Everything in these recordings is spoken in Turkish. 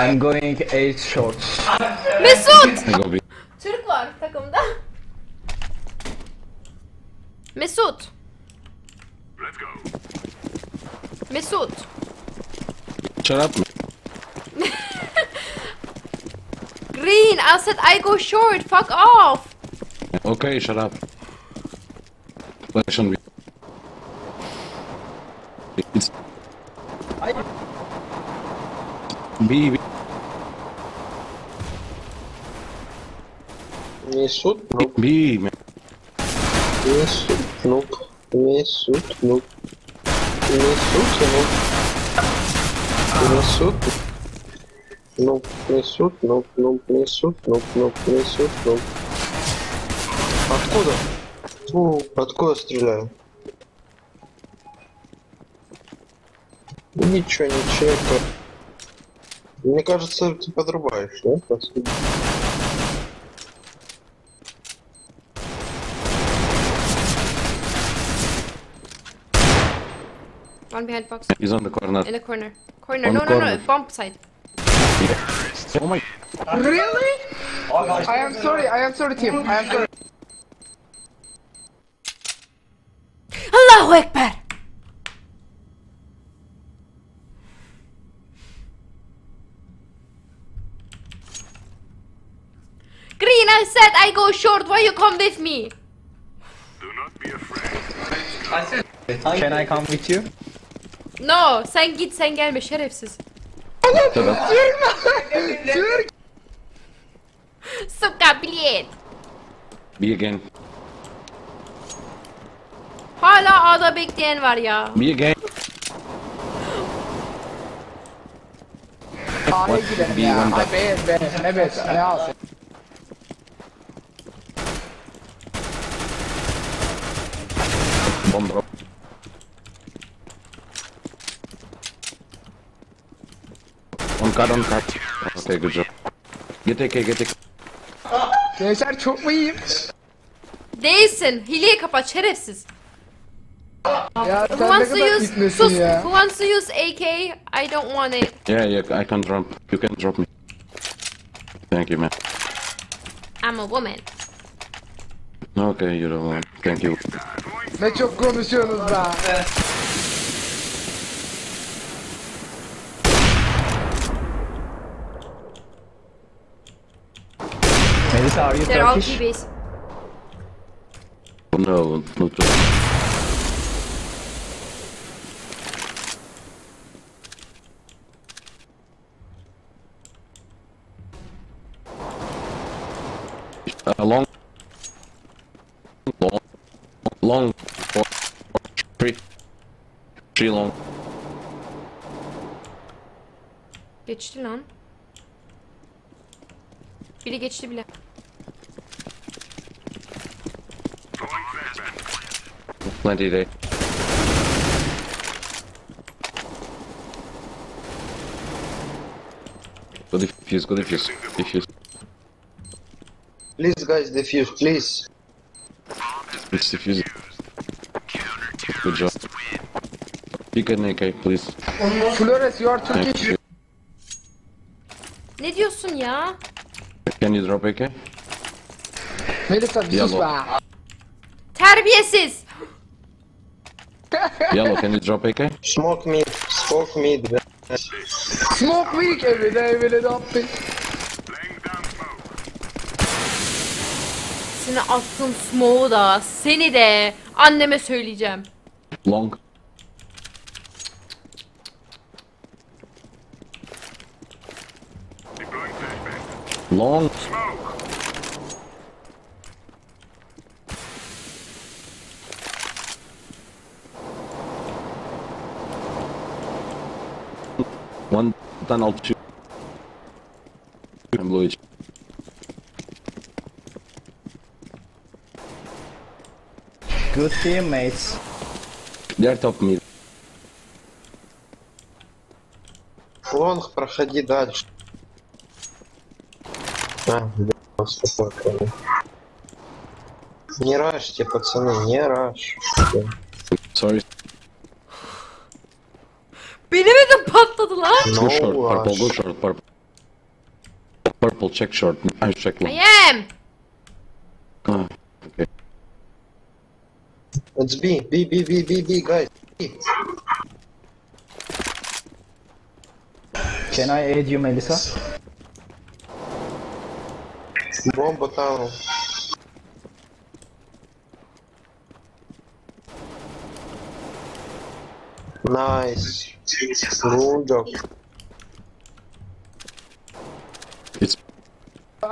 I'm going 8 shorts. Mesut! Türk var takımda. Mesut. Let's go. Mesut. Çorap mı? Green, I said I go short. Fuck off. Okay, shut up. Listen. It's B. Mesut noob. B. Mesut noob. Mesut noob. Mesut noob. Mesut noob. Mesut noob. Mesut noob. Mesut noob. Откуда? Откуда стреляю? Ничего, ничего. Мне кажется, ты подрубаешь, да? One behind box. He's on the corner. In the corner. Corner. On no, corner. No, no. Bump side. Oh my. Really? Oh, no. I am sorry. I am sorry, team. I am sorry. Allahu Akbar. Green, I said I go short. Why you come with me? Do not be afraid. I said. Can I come with you? No, sen git, sen gelme şerefsiz. Anam, Türk! Suka, bilet! Bir gen. Hala A'da bekleyen var ya. Bir gen. A'ya gidelim ya, B, ne B'si, ne A'si? Bomba. Kadın kaç. Okay, good job. Get Gençler çok mu iyiyim? Değilsin. Hileyi kapat şerefsiz. Ya sus. Ya. Who wants to use AK? I don't want it. Yeah, I can drop. You can drop me. Thank you, man. I'm a woman. Okay, you're a woman. Thank you. Ne çok konuşuyorsunuz be. Are you They're Turkish? All TVs. No, not long, three long. Geçti lan. Biri geçti bile. Plenty day. Go defuse, go defuse, defuse. Please guys, defuse, please. Let's defuse it. Good job. Pick an AK, please. Flores, you are Turkish. Ne diyorsun ya? Can you drop AK? Melisa, sus be. Terbiyesiz. Yellow, can you drop AK? Smoke me, smoke me. Smoke me every day, every day. Seni attım smoke'u da, seni de anneme söyleyeceğim. Long. Long. One tunnel, two. I'm blue. Good teammates. They're top mid. Лонг, проходи дальше. Не рашьте, пацаны, не раш. Sorry. Benim de patladı lan. No, go short, purple, go short, purple. Purple, check short. I'm check long. I am! Ah, okay. It's B, guys. B. Can I aid you, Melissa? Bomba town. Nice. It's...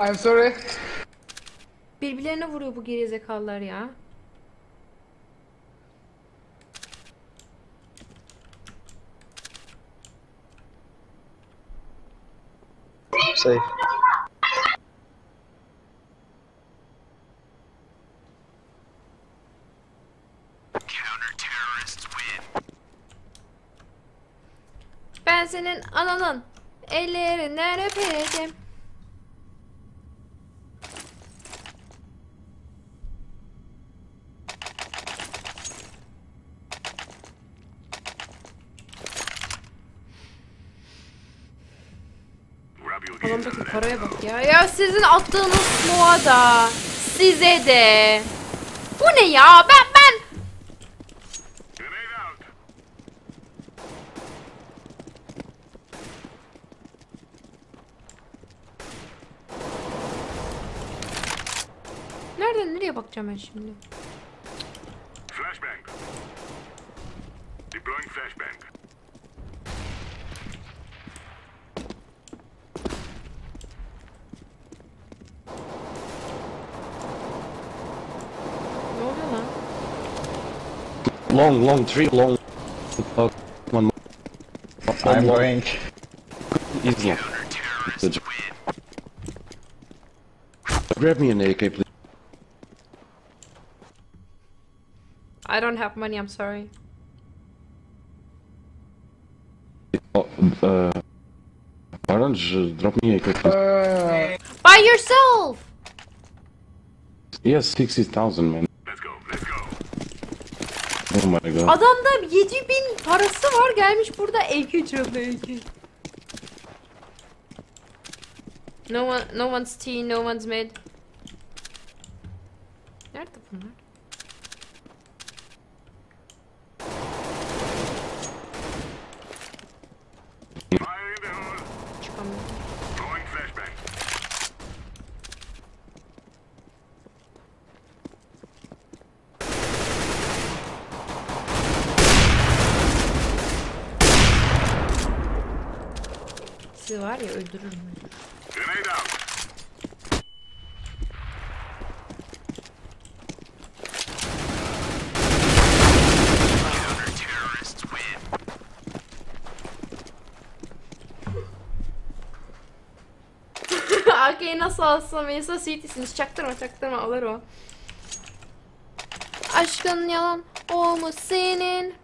I'm sorry. Birbirlerine vuruyor bu gerizekalılar ya. Safe. Ben senin ananın ellerinden öperim. Adamdaki paraya bak ya. Ya sizin attığınız smoke'a da, size de. Bu ne ya? Ben. Nereden nereye bakacağım ben şimdi? Flashbang. Deploying flashbang. Long, three long. One more. I'm going. Easy. Grab me an AK, please. I don't have money. I'm sorry. Why don't you drop me an AK? By yourself. Yes, 60,000, man. Oh my god. Adamda 7.000 parası var, gelmiş burada EQ çaldı EQ. No one's tea, no one's mid. Nerede bunlar? Çıkamıyorum. Var ya, öldürürüm. AK'yi nasıl alsam? Mesa CT'siniz. Çaktırma alır o. Aşkın yalan o mu senin?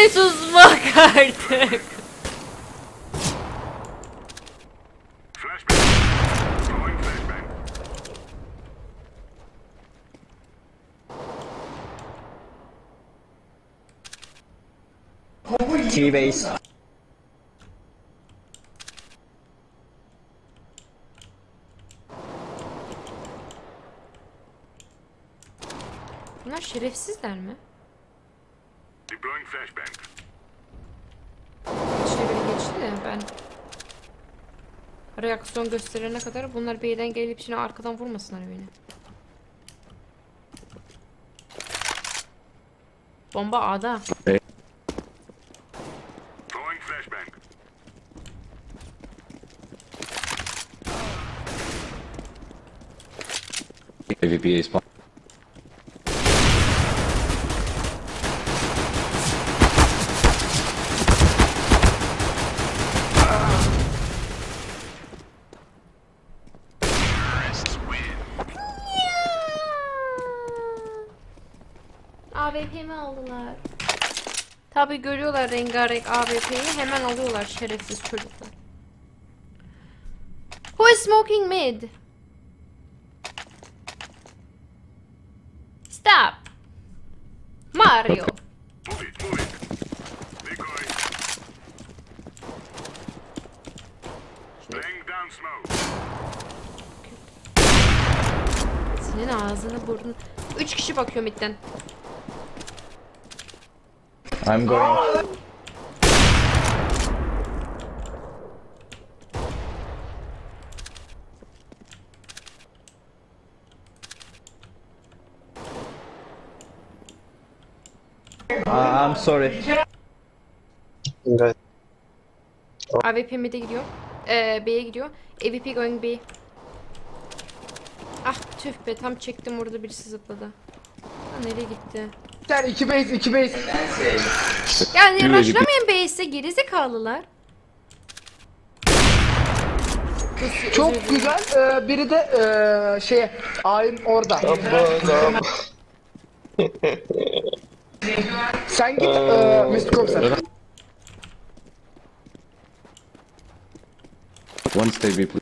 Mesut bak artık. T-base. Bunlar şerefsizler mi? Deploying flashbang. İşte biri geçti de ben reaksiyon gösterene kadar bunlar B'den gelip şimdi arkadan vurmasınlar beni. Bomba A'da. Deploying flashbang. AVP'ye spawn. AWP'mi aldılar. Tabi görüyorlar rengarenk AWP'yi, hemen alıyorlar şerefsiz çocuklar. Who is smoking mid? Stop. Mario. Senin ağzını burnun. 3 kişi bakıyor midden. I'm going. I'm sorry. Evet. AWP mid'e gidiyor. B'ye gidiyor. AWP going B. Ah tüh be, tam çektim, orada birisi zıpladı. Ha, nereye gitti? Sen 2 base 2 base. Yani rushlamayın base'e, gerizekalılar. Çok güzel. Biri de şeye aim orada. Sen git Mesut Kopser. One stay B please.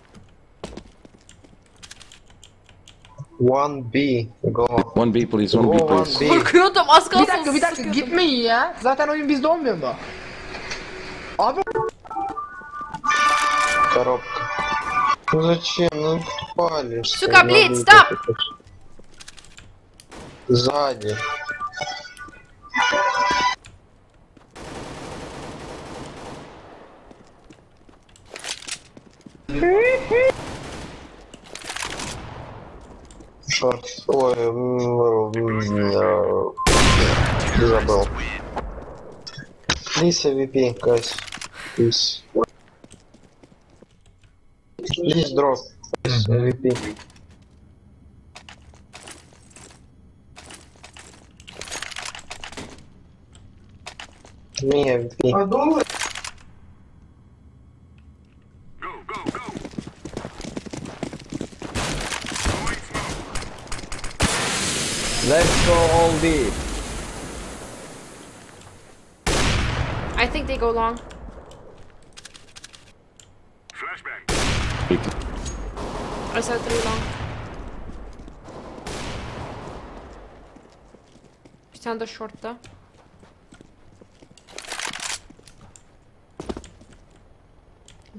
One B go. One B please. One B please. Korkuyordum, az kalsın. Bir dakika gitmeyin ya. Zaten oyun bizde olmuyor mu? Abi. Коробка. Ну зачем? Ну палишь. Сука, блин, стоп. Сзади. Шорт. Ой, забыл. Please AVP, guys. Please. Please drop. Please AVP. Me AVP. Let's go all deep. I think they go long. Flashbang. I said 3 long. Bir tane de short'ta.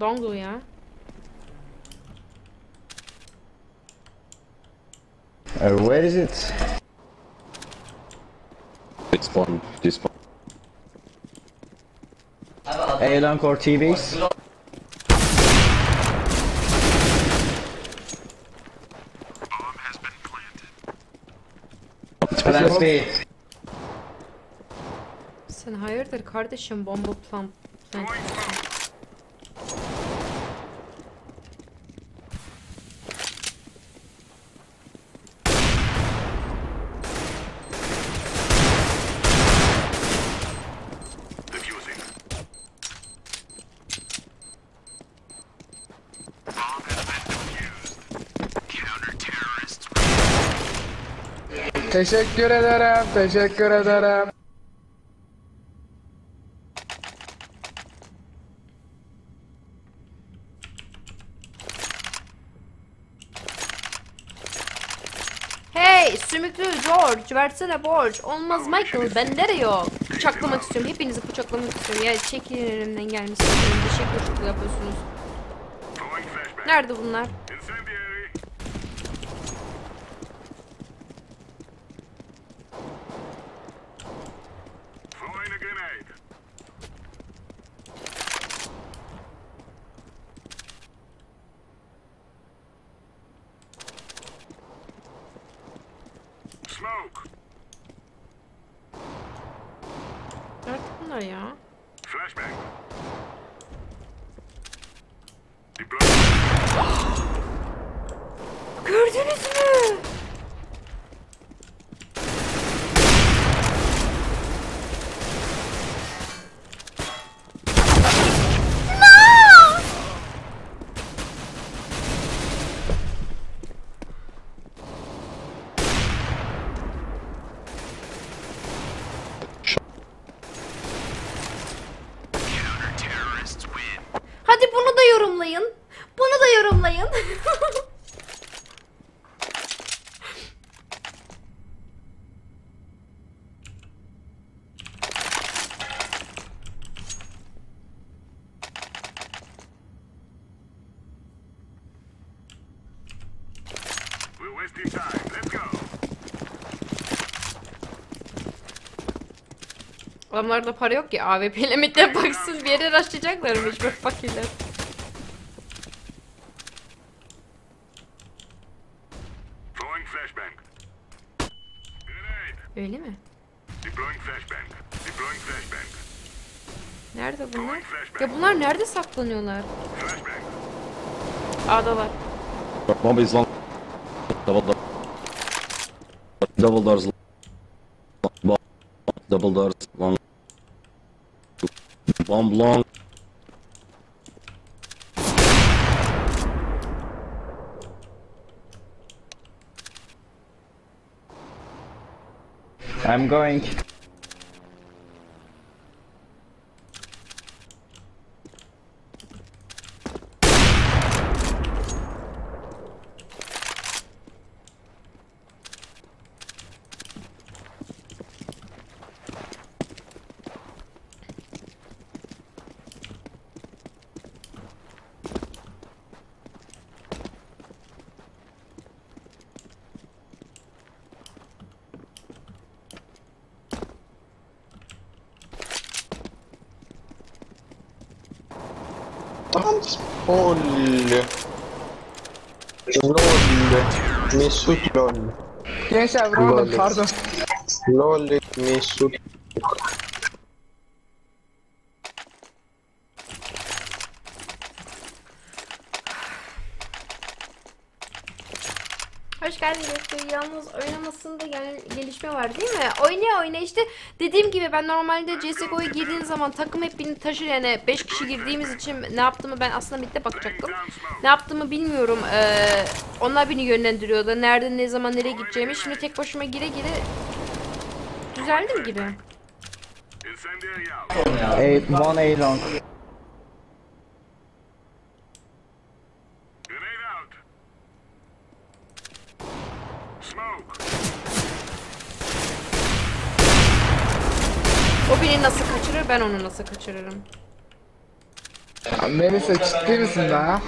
Longu ya. Where is it? Spawn, despawn. A long or TVs? Bomb has been planted. Plant. Sen hayırdır kardeşim, bomba plant. Teşekkür ederim, teşekkür ederim. Hey, sümüklü George, versene borç. Olmaz Michael, bende de yok. Bıçaklamak istiyorum, hepinizi bıçaklamak istiyorum. Ya çekin elimden, gelmişsiniz. Teşekkür ederim, yapıyorsunuz. Nerede bunlar? Adamlarda para yok ki. AWP'yle midden baksız bir yere rastlayacaklarmış bu fakirler. Öyle mi? Nerede bunlar? Ya bunlar nerede saklanıyorlar? Adalar. Bombayız lan. Double doors. Double doors. Bomb long. I'm going. Mesut lol. Gençler vuramadım, pardon. Lol Mesut. Hoş geldin Gökçe. Yalnız oynamasında gelişme var değil mi? Oyna işte. Dediğim gibi ben normalde CSGO'ya girdiğim zaman takım hep beni taşır. Yani 5 kişi girdiğimiz için ne yaptığımı ben aslında mid'de bakacaktım. Ne yaptığımı bilmiyorum. Onlar beni yönlendiriyordu. Nerede, ne zaman, nereye gideceğimi. Şimdi tek başıma gire düzeldim gibi. One long. O beni nasıl kaçırır, ben onu nasıl kaçırırım? Melisa ciddi misin daha?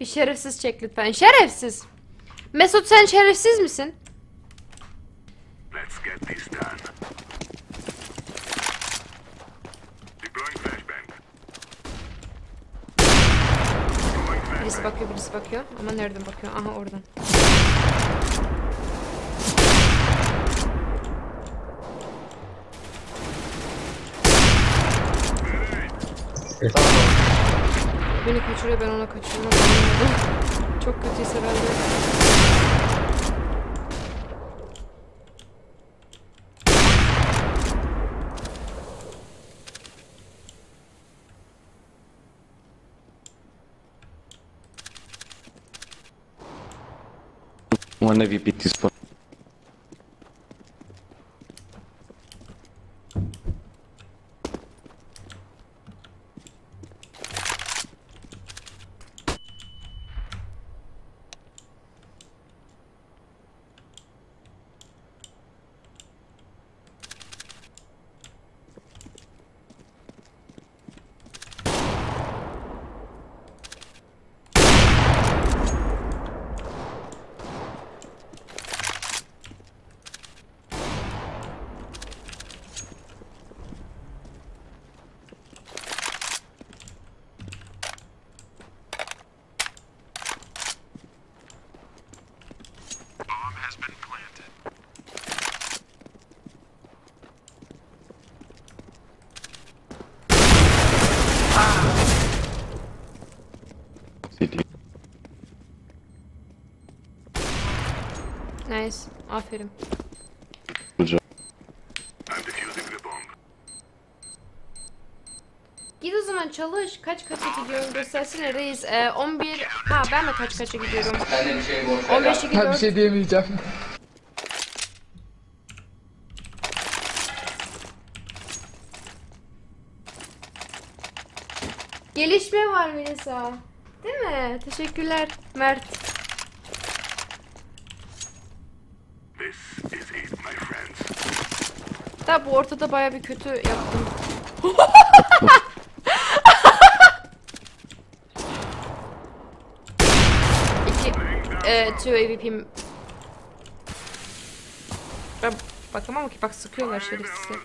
Bir şerefsiz çek lütfen. Şerefsiz. Mesut sen şerefsiz misin? Let's get this done. Birisi bakıyor. Ama nereden bakıyor? Aha oradan. Beni kaçırıyor, ben ona kaçırmam. Çok kötüyse ben de. One MVP this for. Nice. Aferin. Git o zaman çalış. Kaça gidiyorum göstersene reis. 11. Ha ben de kaça gidiyorum? Ben de bir şey borçlu. 15'e gidiyorum. Ben bir şey diyemeyeceğim. Gelişme var Melisa. Değil mi? Teşekkürler Mert. Da bu ortada baya bir kötü yaptım. Two AWP'im. Ben bakamam ki, bak sıkıyorlar şerefsizler.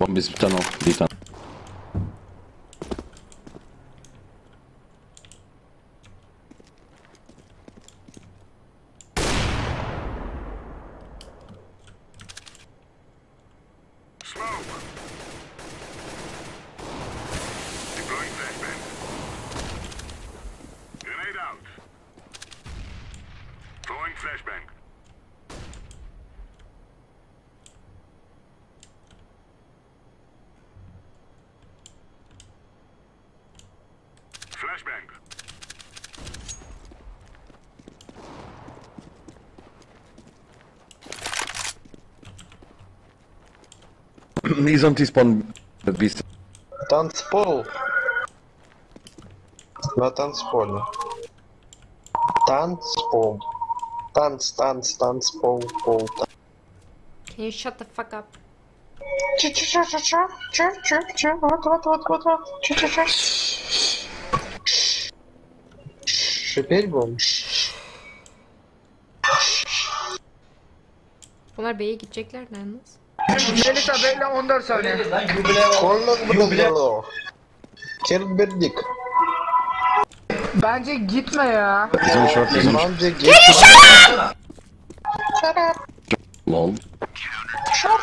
Bombası bir tane o, bir tane. He's on T-spawn, at least. Tanzpol. Na Tanzpol. Tanzpol. Tanzpol. Pol. Can you shut the fuck up? Bunlar B'ye gidecekler yalnız. Melisa bekle 14 saniye. Kolun Kerbirdik. Bence gitme ya. Bence gitme. Lol. Short.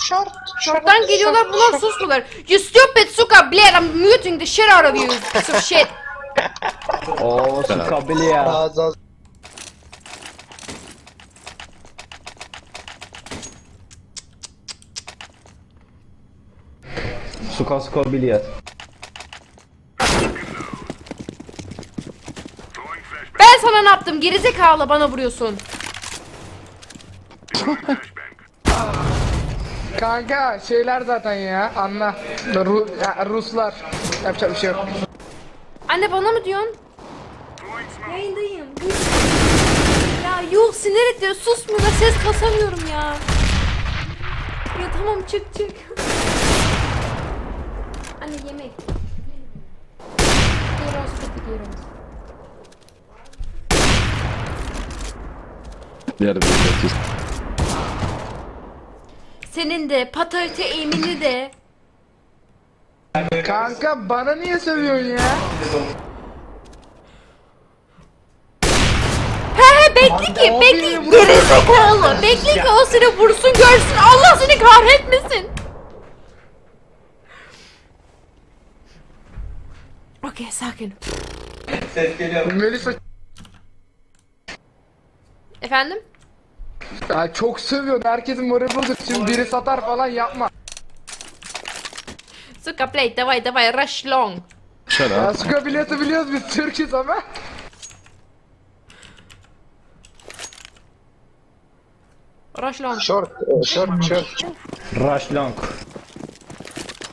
Short. Short'tan geliyorlar, bunlar sustular. You stupid suka blare, I'm muting the shit out of you. Some shit. Oh suka blare. Suka suka bilyar. Ben sana ne yaptım? Gerizekalı bana vuruyorsun. Kanka şeyler zaten ya, anla. Ruslar. Yapacak bir şey yok. Anne bana mı diyorsun? Yayındayım. Ya yuh, sinir ediyor. Susmuyor da ses kasamıyorum ya. Ya tamam, çık. Anne yemek. Giriyoruz. Diğer bir şey. Senin de patate eğimini de. Kanka bana niye sövüyorsun ya? He bekle ki gerizekalı. Bekle ki o seni vursun görsün. Allah seni kahretmesin. Okey, sakin. Ses geliyor. Melisa. Efendim? Ya çok seviyorsun, herkesin morali bozuk. Şimdi biri satar falan yapma. Suka play, davay, rush long. Ya suka bileti biliyoruz biz, Türk'üz ama. Rush long. Short. Rush long.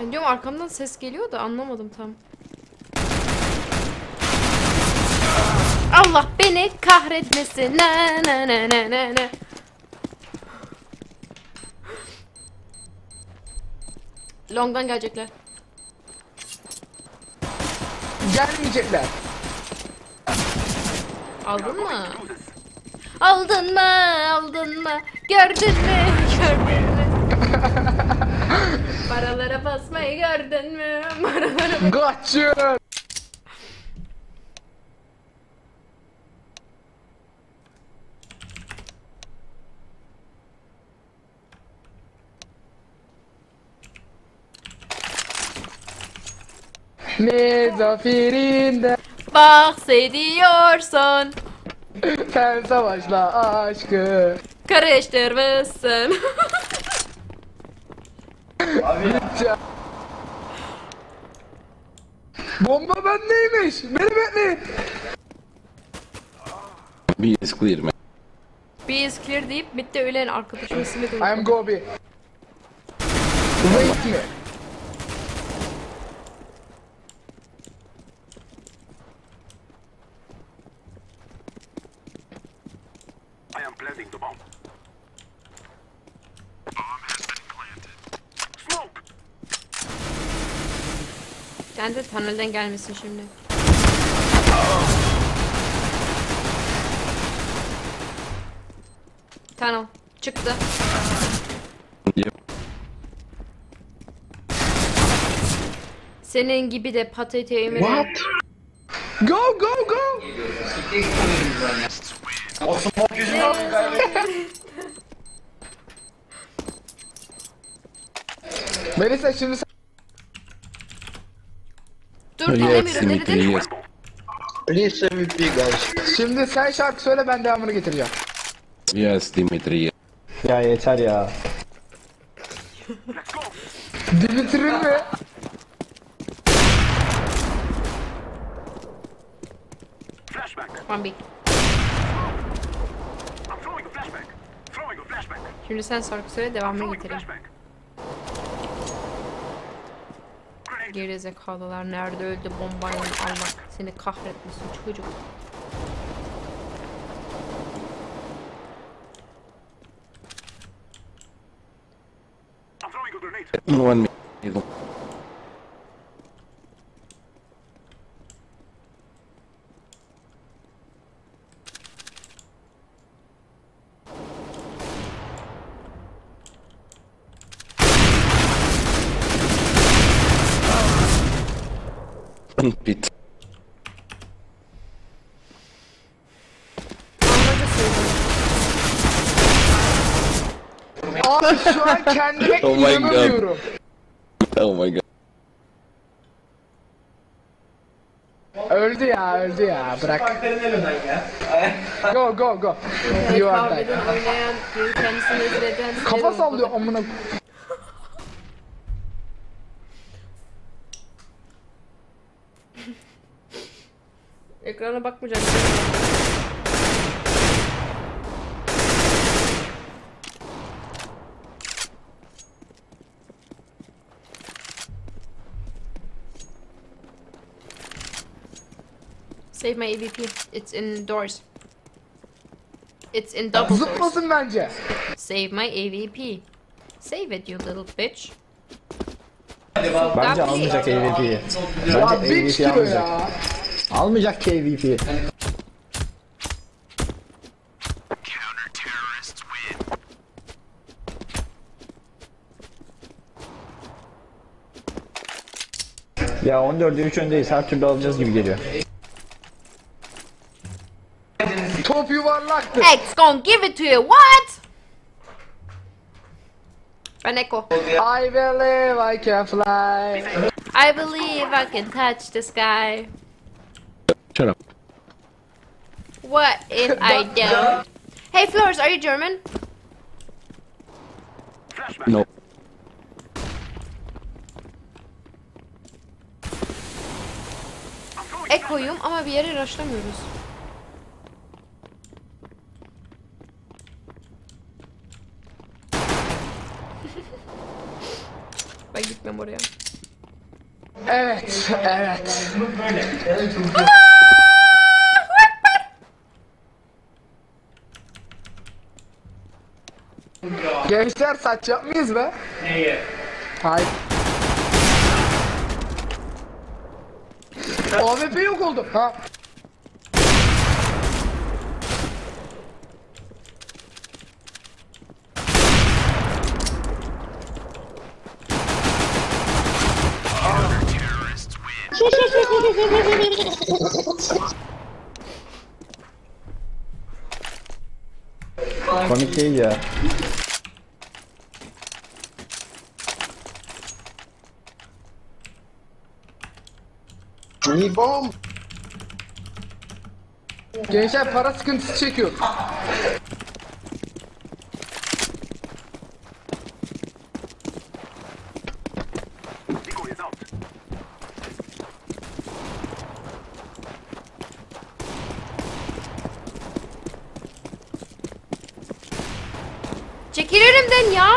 Ben diyorum arkamdan ses geliyor da anlamadım tam. Allah beni kahretmesin. Ne. Long'dan gelecekler. Gelmeyecekler. Aldın mı? Aldın mı? Aldın mı? Gördün mü? Gördün mü? Paralara basmayı gördün mü? Paralara kaçın. Ne zaferinden bahsediyorsun? Sen savaşla aşkı karıştırmışsın. Abi ya. Bomba bendeymiş. Beni bekle. B is clear man. B is clear deyip bitti ölen arkadaşımın ismini duydum. I'm go B. Wait me. Ben de tünelden gelmesin şimdi. Tunnel çıktı. Yep. Senin gibi de patateyim. What? Go go go. O smoke yüzünden kaybettim. Melisa şimdi sen... Dur, dinlemiyorum. Please MVP guys. Şimdi sen şarkı söyle, ben devamını getireceğim. Yes Dimitri. Ya yeter ya. Dimitri mi? Bambi. Şimdi sen şarkı söyle, devamını getireyim. Gerizekalılar nerede öldü bombayla almak, seni kahretmesin çocuk. Bit. Abi şu an kendime inanamıyorum. Oh my god. Öldü ya, öldü ya. Bırak. Go go go. You are dead. Kafa sallıyor amına. Ekrana bakmayacağım. Save my EVP. It's indoors. It's in double doors. Zıplasın bence. Save my EVP. Save it you little bitch. Bence almayacak EVP'yi. Bence EVP'yi almayacak. Almayacak KVP. Ya 14'e 3 öndeyiz. Her türlü alacağız gibi geliyor. Top yuvarlaktı. X gon give it to you. What? Ben Eko. I believe I can fly. I believe I can touch the sky. Shut up. What if I don't? Hey Flores, are you German? No. Ekoyum ama bir yere rastlamıyoruz. Ben gitmem oraya. Evet, evet. Gençler saç yapmayız be. Neye? Hayır. AWP yok oldu. Ha. Komik değil ya. İyi bomb. Gençler para sıkıntısı çekiyor. Çekil önümden ya.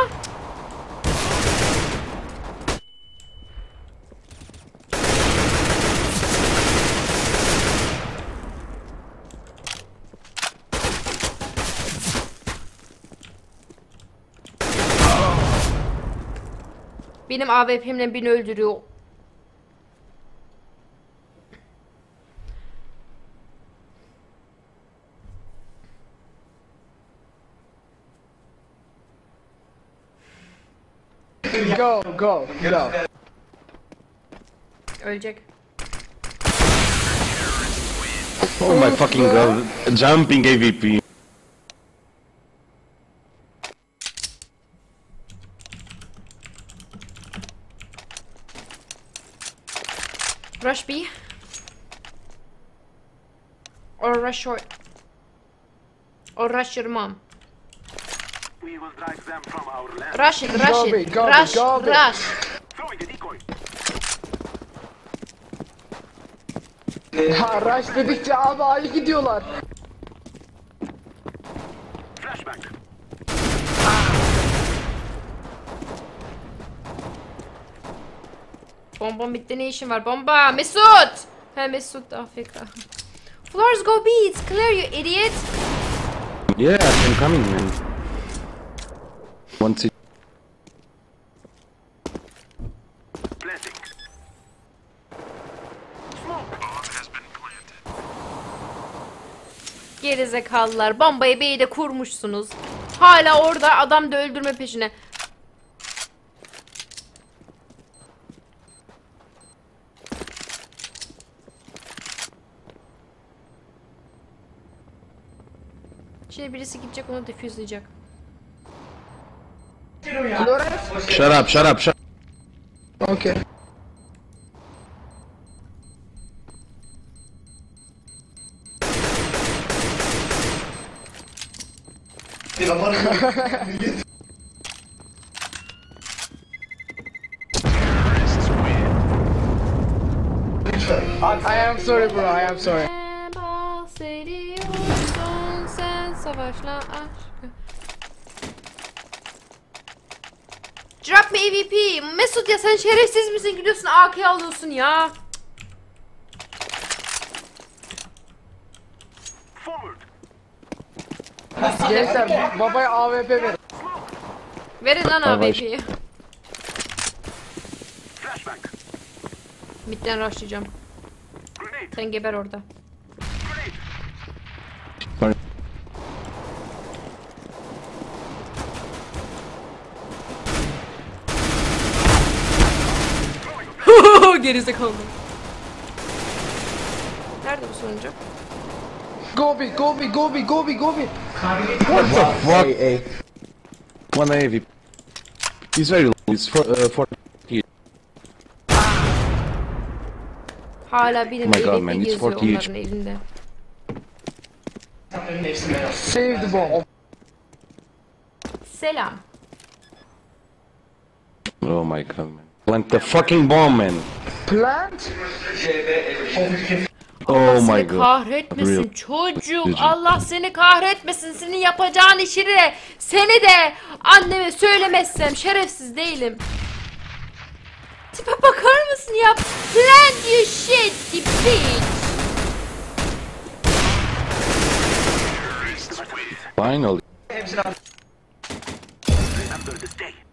Benim AWP'mle beni öldürüyor. Go, go, go. Ölecek. Oh my fucking god. Jumping AWP. Rush B. Or rush short. Or rush your mom. We will drive them from our land. Rush it, rush it, rush, rush. Ha, rush dedikçe abi ayı gidiyorlar. Flashback. Bombam bitti, ne işin var bomba? Mesut! He Mesut AFK. Floors go beats, clear you idiot. Yeah, I'm coming man. One C. Planting. Smoke has been planted. Gerizekalılar, bombayı B'yi de kurmuşsunuz. Hala orada adam da öldürme peşine. Şimdi birisi gidecek onu defüzleyecek. Shut up. Okay. I am sorry bro. Drop me EVP. Mesut ya sen şerefsiz misin? Gidiyorsun AK alıyorsun ya. Gençler babaya AWP ver. Verin lan AWP'yi. Midden rushlayacağım. Sen geber orada. Gerizekalı. Nerede bu sonuncu? Go be. What the fuck? One AV. He's very low. It's for here. Hala benim elimde geziyor onların elinde. Save the ball. Selam. Oh my god man. Plant the fucking bomb man. Plant? Oh my god. Allah seni kahretmesin çocuk. Allah seni kahretmesin. Senin yapacağın işi de seni de anneme söylemezsem şerefsiz değilim. Tipe bakar mısın ya? Plant you shit you bitch. Finally. for the day.